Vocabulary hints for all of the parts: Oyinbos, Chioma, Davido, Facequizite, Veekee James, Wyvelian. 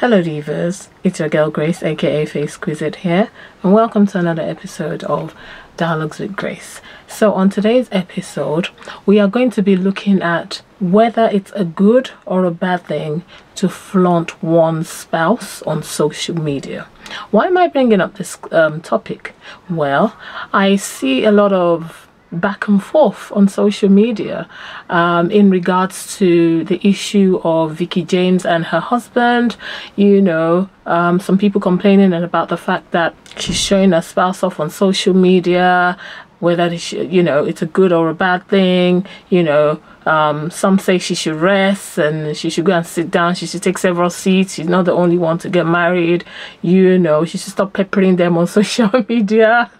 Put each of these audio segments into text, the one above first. Hello divas, it's your girl Grace aka Facequizite here, and welcome to another episode of Dialogues with Grace. So on today's episode we are going to be looking at whether it's a good or a bad thing to flaunt one's spouse on social media. Why am I bringing up this topic? Well, I see a lot of back and forth on social media in regards to the issue of Veekee James and her husband. You know, some people complaining about the fact that she's showing her spouse off on social media, whether you know, it's a good or a bad thing. You know, some say she should rest and she should go and sit down, she should take several seats, she's not the only one to get married, you know, she should stop peppering them on social media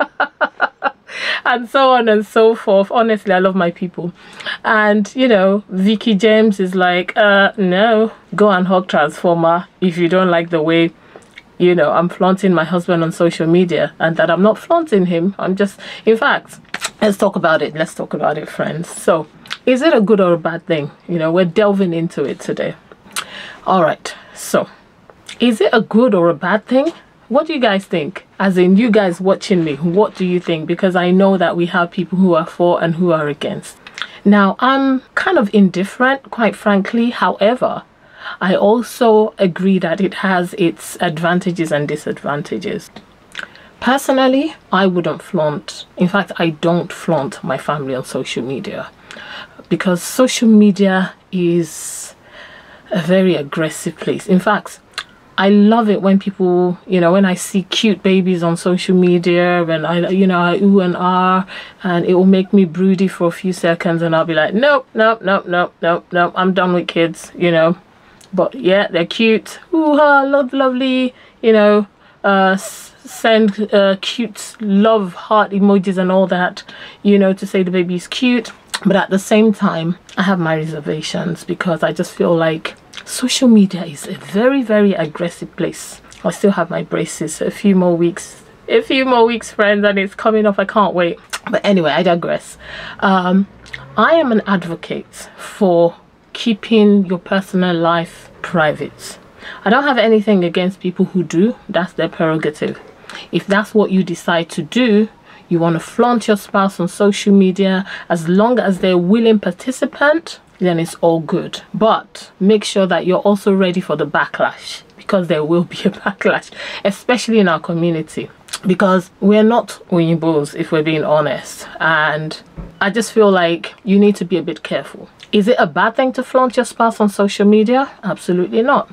and so on and so forth. Honestly, I love my people. And you know, Veekee James is like, no, go and hug Transformer if you don't like the way, you know, I'm flaunting my husband on social media. And that I'm not flaunting him, I'm just, in fact, let's talk about it, friends. So is it a good or a bad thing? You know, we're delving into it today. All right, so is it a good or a bad thing? What do you guys think? As in, you guys watching me, what do you think? Because I know that we have people who are for and who are against. Now, I'm kind of indifferent, quite frankly. However, I also agree that it has its advantages and disadvantages. Personally, I wouldn't flaunt. In fact, I don't flaunt my family on social media, because social media is a very aggressive place. In fact, I love it when people, you know, when I see cute babies on social media, and I, you know, I ooh and ah, and it will make me broody for a few seconds, and I'll be like, nope, I'm done with kids, you know. But yeah, they're cute, ooh ha, lovely, you know, send cute love heart emojis and all that, you know, to say the baby's cute. But at the same time, I have my reservations, because I just feel like social media is a very, very aggressive place. I still have my braces, a few more weeks, friends, and it's coming off. I can't wait. But anyway, I digress. I am an advocate for keeping your personal life private. I don't have anything against people who do. That's their prerogative. If that's what you decide to do, you want to flaunt your spouse on social media, as long as they're a willing participant, then it's all good. But make sure that you're also ready for the backlash, because there will be a backlash, especially in our community, because we're not Oyinbos, if we're being honest. And I just feel like you need to be a bit careful. Is it a bad thing to flaunt your spouse on social media? Absolutely not.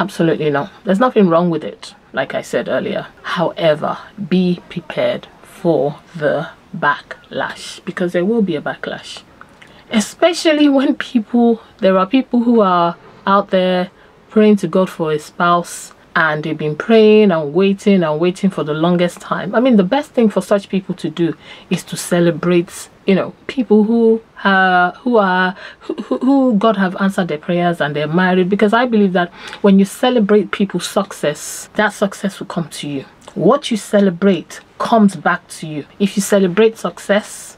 Absolutely not. There's nothing wrong with it, like I said earlier. However, be prepared for the backlash, because there will be a backlash. Especially when there are people who are out there praying to God for a spouse, and they've been praying and waiting for the longest time. I mean, the best thing for such people to do is to celebrate, you know, people who God have answered their prayers and they're married. Because I believe that when you celebrate people's success, that success will come to you. What you celebrate comes back to you. If you celebrate success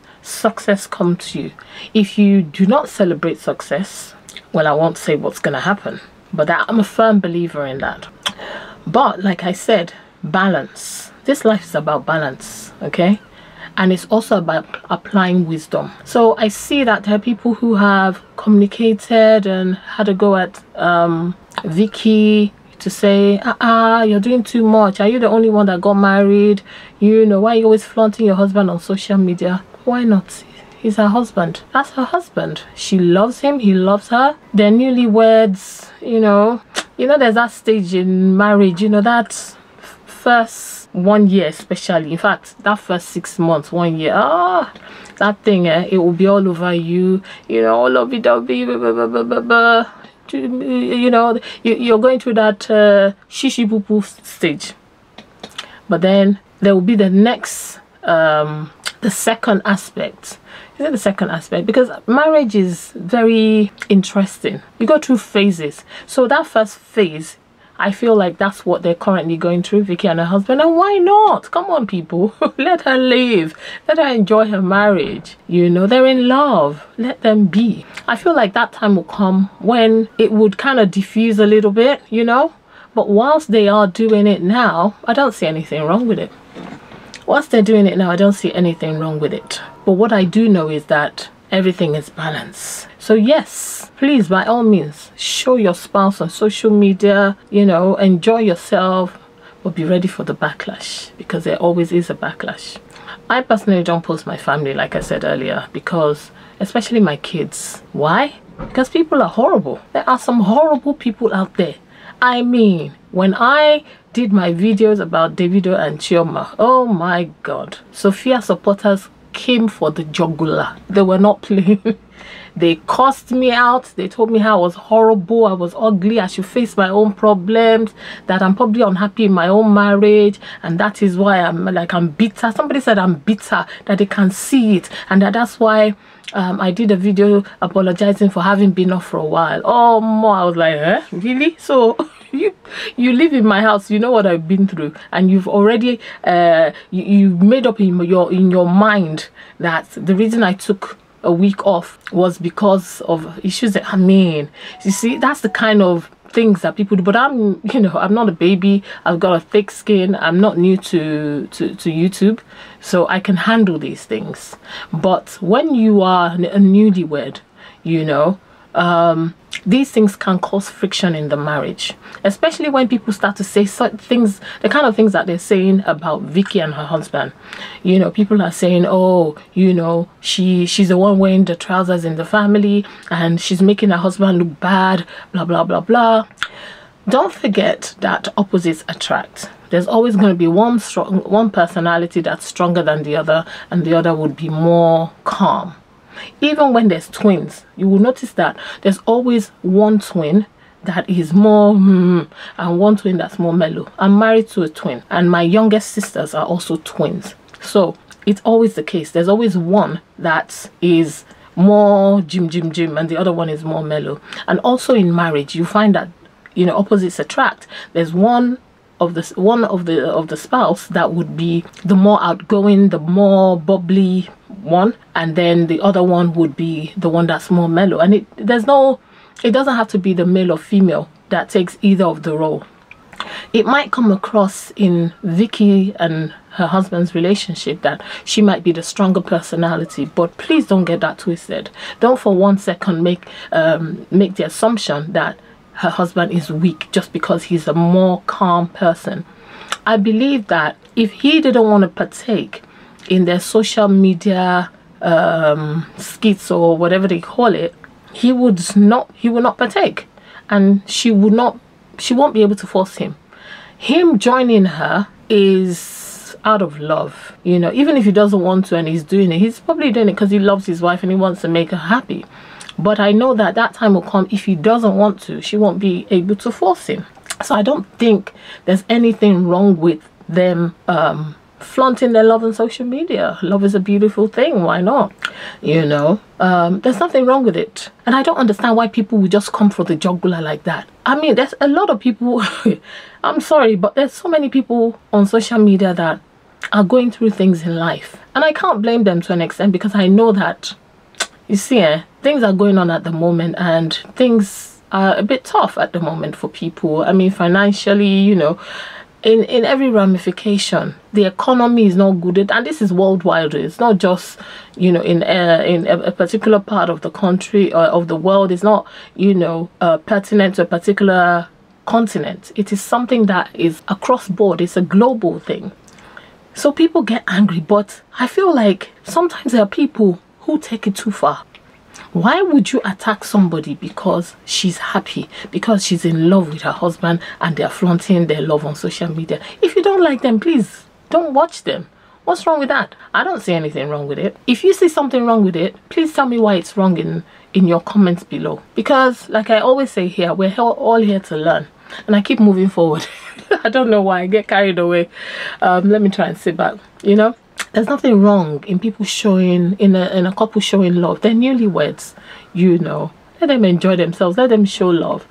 comes to you. If you do not celebrate success, well, I won't say what's going to happen, but I'm a firm believer in that. But like I said, balance. This life is about balance, okay? And it's also about applying wisdom. So I see that there are people who have communicated and had a go at Veekee to say, you're doing too much. Are you the only one that got married? You know, why are you always flaunting your husband on social media? Why not? He's her husband. That's her husband. She loves him, he loves her. They're newlyweds, you know. You know, there's that stage in marriage, you know, that first 1 year especially. In fact, that first 6 months, 1 year, that thing, it will be all over you. You know, all lovey-dovey, you know, you're going through that shishi-poo-poo stage. But then there will be the next... the second aspect. Is it the second aspect? Because marriage is very interesting. You go through phases. So that first phase, I feel like that's what they're currently going through, Veekee and her husband. And why not? Come on, people. Let her live. Let her enjoy her marriage. You know, they're in love. Let them be. I feel like that time will come when it would kind of diffuse a little bit, you know. But whilst they are doing it now, I don't see anything wrong with it. Whilst they're doing it now, I don't see anything wrong with it. But what I do know is that everything is balanced. So yes, please, by all means, show your spouse on social media, you know, enjoy yourself, but be ready for the backlash, because there always is a backlash. I personally don't post my family, like I said earlier, because especially my kids. Why? Because people are horrible. There are some horrible people out there. I mean, when I did my videos about Davido and Chioma, oh my God, Sophia supporters came for the jugular. They were not playing. They cursed me out. They told me how I was horrible, I was ugly, I should face my own problems, that I'm probably unhappy in my own marriage, and that is why I'm bitter. Somebody said I'm bitter, that they can see it, and that's why I did a video apologizing for having been off for a while. Oh, more, I was like, eh? Really? So you live in my house, you know what I've been through, and you've already you've made up in your mind that the reason I took a week off was because of issues that, I mean, you see, that's the kind of things that people do. But I'm, you know, I'm not a baby. I've got a thick skin. I'm not new to YouTube, so I can handle these things. But when you are a newlywed, you know, these things can cause friction in the marriage, especially when people start to say certain things, the kind of things that they're saying about Veekee and her husband. You know, people are saying, oh, you know, she's the one wearing the trousers in the family, and she's making her husband look bad, blah blah blah blah. Don't forget that opposites attract. There's always going to be one personality that's stronger than the other, and the other would be more calm. Even when there's twins, you will notice that there's always one twin that is more and one twin that's more mellow. I'm married to a twin, and my youngest sisters are also twins, so it's always the case. There's always one that is more gym and the other one is more mellow. And also in marriage, you find that, you know, opposites attract. There's one of the spouse that would be the more outgoing, the more bubbly one, and then the other one would be the one that's more mellow. And it doesn't have to be the male or female that takes either of the role. It might come across in Veekee and her husband's relationship that she might be the stronger personality, but please don't get that twisted. Don't for one second make the assumption that her husband is weak just because he's a more calm person. I believe that if he didn't want to partake in their social media skits or whatever they call it, he would not partake, and she won't be able to force him. Him joining her is out of love, you know. Even if he doesn't want to and he's doing it, he's probably doing it because he loves his wife and he wants to make her happy. But I know that that time will come, if he doesn't want to, she won't be able to force him. So I don't think there's anything wrong with them flaunting their love on social media. Love is a beautiful thing, why not? You know, there's nothing wrong with it. And I don't understand why people would just come for the jugular like that. I mean, there's a lot of people, I'm sorry, but there's so many people on social media that are going through things in life. And I can't blame them to an extent, because I know that, you see, things are going on at the moment, and things are a bit tough at the moment for people. I mean, financially, you know, in every ramification, the economy is not good. And this is worldwide. It's not just, you know, in a particular part of the country or of the world. It's not, you know, pertinent to a particular continent. It is something that is across board. It's a global thing. So people get angry, but I feel like sometimes there are people who take it too far. Why would you attack somebody because she's happy, because she's in love with her husband and they're flaunting their love on social media? If you don't like them, please don't watch them. What's wrong with that? I don't see anything wrong with it. If you see something wrong with it, please tell me why it's wrong in your comments below, because like I always say here, we're all here to learn, and I keep moving forward. I don't know why I get carried away. Let me try and sit back, you know. There's nothing wrong in people showing, in a couple showing love. They're newlyweds, you know. Let them enjoy themselves. Let them show love.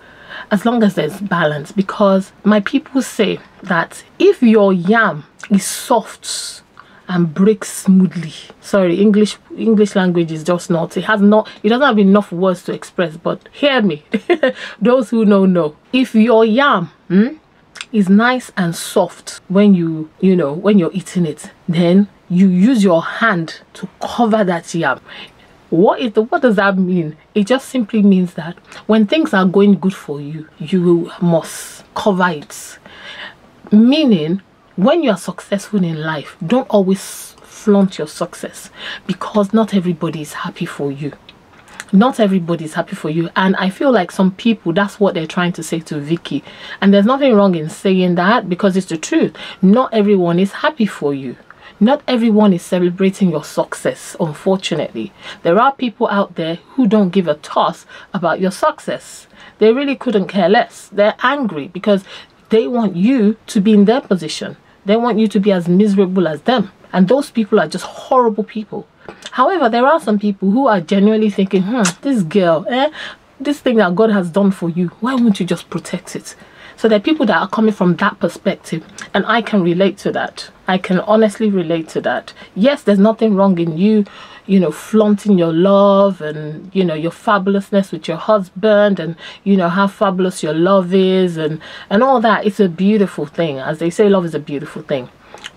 as long as there's balance, because my people say that if your yam is soft and breaks smoothly, sorry, English language is just not, it doesn't have enough words to express, but hear me, those who know, if your yam is nice and soft when you're eating it, then you use your hand to cover that yam. What does that mean? It just simply means that when things are going good for you, you must cover it. Meaning, when you are successful in life, don't always flaunt your success, because not everybody is happy for you. Not everybody is happy for you. And I feel like some people, that's what they're trying to say to Veekee. And there's nothing wrong in saying that, because it's the truth. Not everyone is happy for you. Not everyone is celebrating your success, unfortunately. There are people out there who don't give a toss about your success. They really couldn't care less. They're angry because they want you to be in their position. They want you to be as miserable as them. And those people are just horrible people. However, there are some people who are genuinely thinking, this girl, this thing that God has done for you, why won't you just protect it? So there are people that are coming from that perspective, and I can relate to that. I can honestly relate to that. Yes, there's nothing wrong in you, flaunting your love and, your fabulousness with your husband and, how fabulous your love is and all that. It's a beautiful thing. As they say, love is a beautiful thing.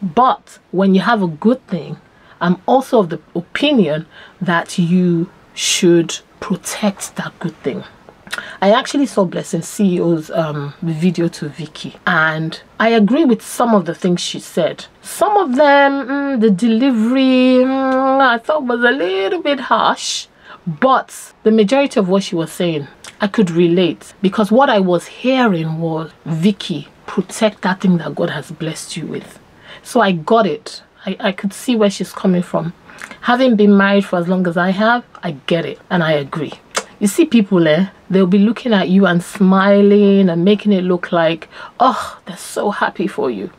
But when you have a good thing, I'm also of the opinion that you should protect that good thing. I actually saw Blessing CEO's video to Veekee, and I agree with some of the things she said. Some of them, the delivery, I thought was a little bit harsh, but the majority of what she was saying, I could relate, because what I was hearing was, Veekee, protect that thing that God has blessed you with. So I got it. I could see where she's coming from. Having been married for as long as I have, I get it and I agree. You see people there, they'll be looking at you and smiling and making it look like, oh, they're so happy for you.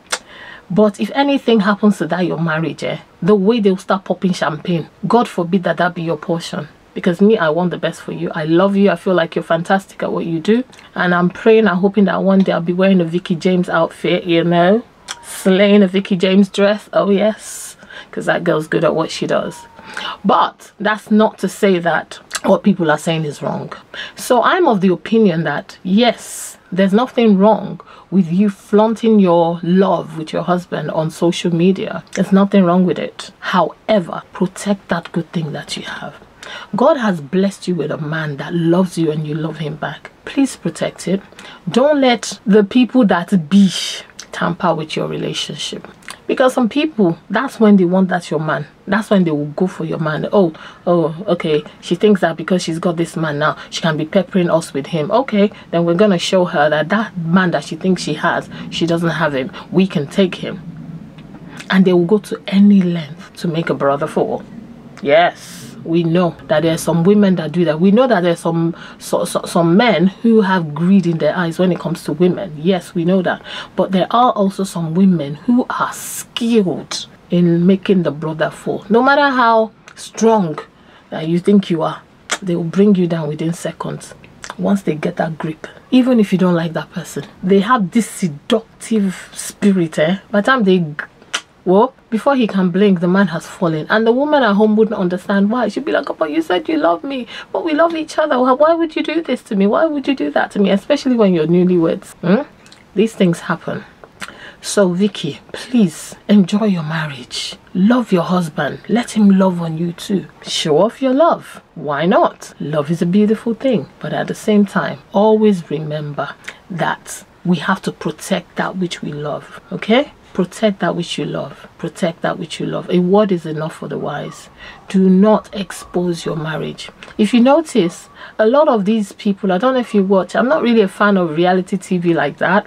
But if anything happens to that, your marriage, the way they'll start popping champagne, God forbid that that be your portion. Because me, I want the best for you. I love you. I feel like you're fantastic at what you do. And I'm praying and hoping that one day I'll be wearing a Veekee James outfit, slaying a Veekee James dress. Oh, yes. Because that girl's good at what she does. But that's not to say that what people are saying is wrong. So I'm of the opinion that yes, there's nothing wrong with you flaunting your love with your husband on social media. There's nothing wrong with it. However, protect that good thing that you have. God has blessed you with a man that loves you and you love him back. Please protect it. Don't let the people that be tamper with your relationship. Because some people, that's when they want that's your man. That's when they will go for your man. Oh, okay, she thinks that because she's got this man now, she can be peppering us with him. Okay, then we're going to show her that that man that she thinks she has, she doesn't have him. We can take him. And they will go to any length to make a brother fall. Yes, we know that there are some women that do that. We know that there are some men who have greed in their eyes when it comes to women. Yes, we know that. But there are also some women who are skilled in making the brother fall. No matter how strong that you think you are, they will bring you down within seconds once they get that grip. Even if you don't like that person, they have this seductive spirit. By the time they... Well, before he can blink, the man has fallen. And the woman at home wouldn't understand why. She'd be like, oh, but you said you love me. But we love each other. Why would you do this to me? Why would you do that to me? Especially when you're newlyweds. These things happen. So, Veekee, please enjoy your marriage. Love your husband. Let him love on you too. Show off your love. Why not? Love is a beautiful thing. But at the same time, always remember that we have to protect that which we love. Okay? Protect that which you love. Protect that which you love. A word is enough for the wise. Do not expose your marriage. If you notice, a lot of these people, I don't know if you watch, I'm not really a fan of reality TV like that.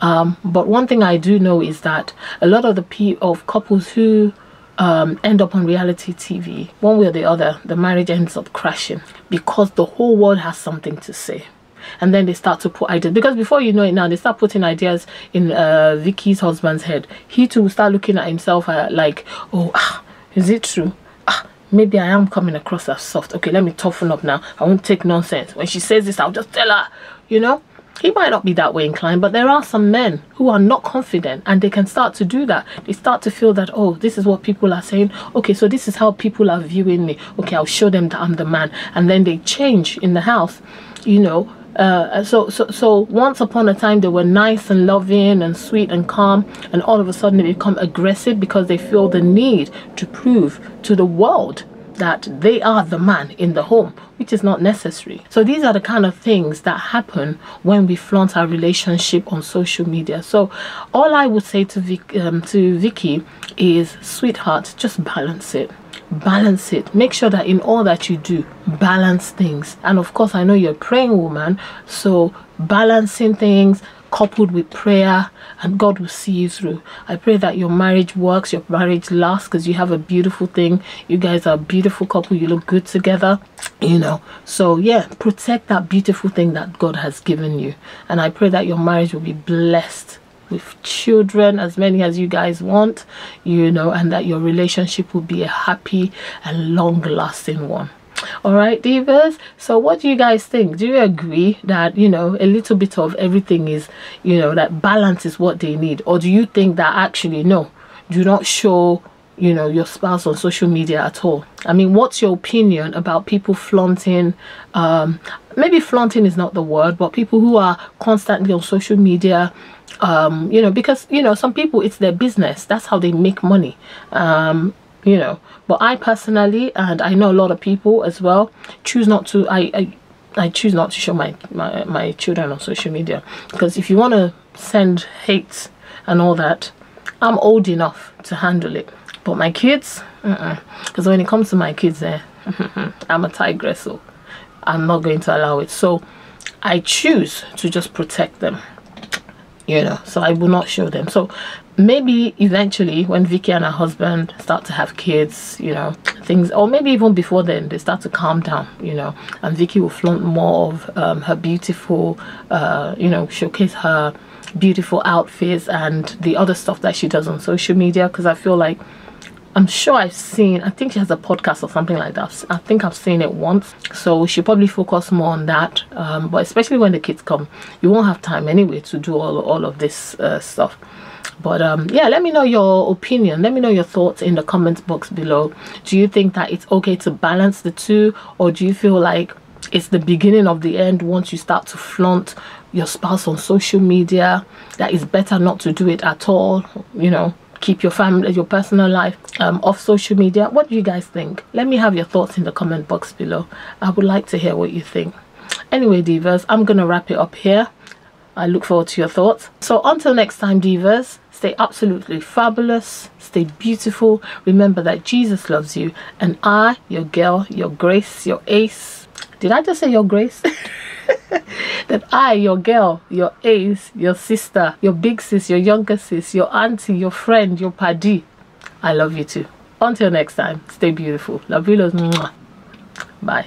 But one thing I do know is that a lot of the couples who end up on reality TV, one way or the other, the marriage ends up crashing because the whole world has something to say. And then they start to put ideas, because before you know it now, they start putting ideas in Veekee's husband's head. He too will start looking at himself like, oh, is it true? Maybe I am coming across as soft. Okay, let me toughen up now. I won't take nonsense. When she says this, I'll just tell her, He might not be that way inclined, but there are some men who are not confident, and they can start to do that. They start to feel that, oh, this is what people are saying. Okay, so this is how people are viewing me. Okay, I'll show them that I'm the man. And then they change in the house, you know. So once upon a time they were nice and loving and sweet and calm, and all of a sudden they become aggressive because they feel the need to prove to the world that they are the man in the home, which is not necessary. So these are the kind of things that happen when we flaunt our relationship on social media. So all I would say to Veekee is, sweetheart, just balance it. Balance it. Make sure that in all that you do, balance things. And of course, I know you're a praying woman, so balancing things coupled with prayer, and God will see you through. I pray that your marriage works, your marriage lasts, because you have a beautiful thing. You guys are a beautiful couple. You look good together, you know. So yeah, protect that beautiful thing that God has given you, and I pray that your marriage will be blessed with children, as many as you guys want, you know, and that your relationship will be a happy and long-lasting one. All right, divas, so what do you guys think? Do you agree that, you know, a little bit of everything is, you know, that balance is what they need? Or do you think that actually, no, do not show, you know, your spouse on social media at all? I mean, what's your opinion about people flaunting, maybe flaunting is not the word, but people who are constantly on social media, you know, because, you know, some people, it's their business, that's how they make money, you know. But I personally, and I know a lot of people as well, choose not to, I choose not to show my children on social media, because if you want to send hate and all that, I'm old enough to handle it. But my kids, because when it comes to my kids, I'm a tigress, so I'm not going to allow it. So I choose to just protect them, you know, so I will not show them. So maybe eventually when Veekee and her husband start to have kids, you know, things, or maybe even before then, they start to calm down, you know, and Veekee will flaunt more of her beautiful, you know, showcase her beautiful outfits and the other stuff that she does on social media. Because I feel like, I'm sure I've seen, I think she has a podcast or something like that. I think I've seen it once. So she'll probably focus more on that. But especially when the kids come, you won't have time anyway to do all of this stuff. But yeah, let me know your opinion. Let me know your thoughts in the comments box below. Do you think that it's okay to balance the two? Or do you feel like it's the beginning of the end once you start to flaunt your spouse on social media, that it's better not to do it at all, you know? Keep your family, your personal life off social media. What do you guys think? Let me have your thoughts in the comment box below. I would like to hear what you think. Anyway, divas, I'm gonna wrap it up here. I look forward to your thoughts. So until next time, divas, stay absolutely fabulous, stay beautiful. Remember that Jesus loves you, and I, your girl, your grace, your ace, did I just say your grace? That I, your girl, your ace, your sister, your big sis, your younger sis, your auntie, your friend, your paddy, I love you too. Until next time, stay beautiful. Love you loads. Bye.